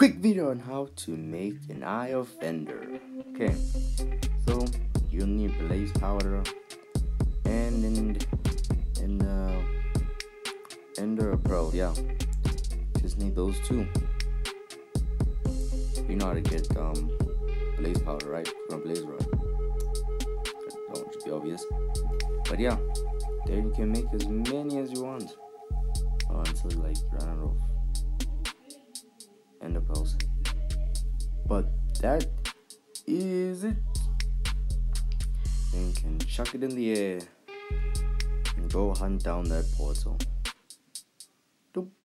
quick video on how to make an eye of Ender. Okay, so you'll need blaze powder and Ender pearl. Yeah, just need those two. You know how to get blaze powder, right? From blaze rod. That should be obvious. But yeah, there you can make as many as you want until like run out of Ender pearls. But that is it. Then you can chuck it in the air and go hunt down that portal.